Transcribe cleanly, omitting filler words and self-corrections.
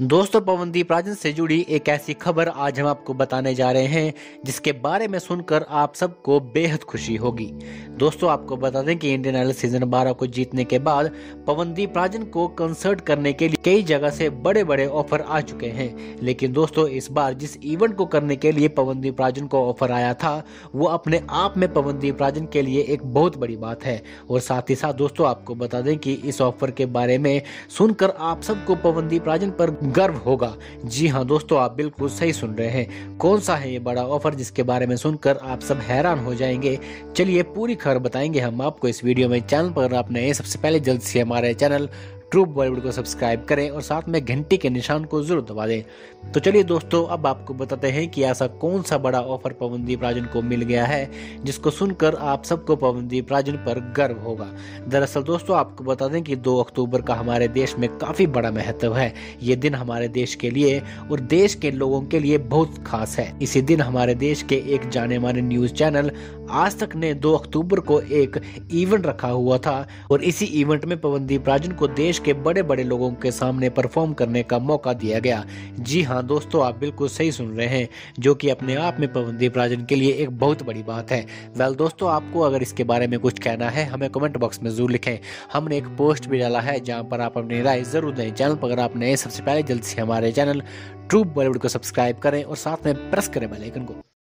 दोस्तों पवनदीप राजन से जुड़ी एक ऐसी खबर आज हम आपको बताने जा रहे हैं जिसके बारे में सुनकर आप सबको बेहद खुशी होगी। दोस्तों आपको बता दें कि इंडियन आइडल सीजन 12 को जीतने के बाद पवनदीप राजन को कंसर्ट करने के लिए कई जगह से बड़े बड़े ऑफर आ चुके हैं, लेकिन दोस्तों इस बार जिस इवेंट को करने के लिए पवनदीप राजन को ऑफर आया था वो अपने आप में पवनदीप राजन के लिए एक बहुत बड़ी बात है। और साथ ही साथ दोस्तों आपको बता दें कि इस ऑफर के बारे में सुनकर आप सबको पवनदीप राजन पर गर्व होगा। जी हाँ दोस्तों, आप बिल्कुल सही सुन रहे हैं। कौन सा है ये बड़ा ऑफर जिसके बारे में सुनकर आप सब हैरान हो जाएंगे? चलिए पूरी खबर बताएंगे हम आपको इस वीडियो में। चैनल पर आप नए हैं सबसे पहले जल्द से हमारे चैनल ट्रू बॉलीवुड को सब्सक्राइब करें और साथ में घंटी के निशान को जरूर दबा दें। तो चलिए दोस्तों अब आपको बताते हैं कि ऐसा कौन सा बड़ा ऑफर पवनदीप राजन को मिल गया है जिसको सुनकर आप सबको पवनदीप राजन पर गर्व होगा। दरअसल दोस्तों आपको बता दें कि 2 अक्टूबर का हमारे देश में काफ़ी बड़ा महत्व है। ये दिन हमारे देश के लिए और देश के लोगों के लिए बहुत खास है। इसी दिन हमारे देश के एक जाने माने न्यूज़ चैनल आज तक ने 2 अक्टूबर को एक इवेंट रखा हुआ था और इसी इवेंट में पवनदीप राजन को देश के बड़े बड़े लोगों के सामने परफॉर्म करने का मौका दिया गया। जी हाँ दोस्तों, आप बिल्कुल सही सुन रहे हैं, जो कि अपने आप में पवनदीप राजन के लिए एक बहुत बड़ी बात है। वेल दोस्तों, आपको अगर इसके बारे में कुछ कहना है हमें कमेंट बॉक्स में जरूर लिखें। हमने एक पोस्ट भी डाला है जहाँ पर आप अपनी राय जरूर दें। चैनल पर अगर आप नए सबसे पहले जल्द से हमारे चैनल ट्रू बॉलीवुड को सब्सक्राइब करें और साथ में प्रेस करें बेल आइकन को।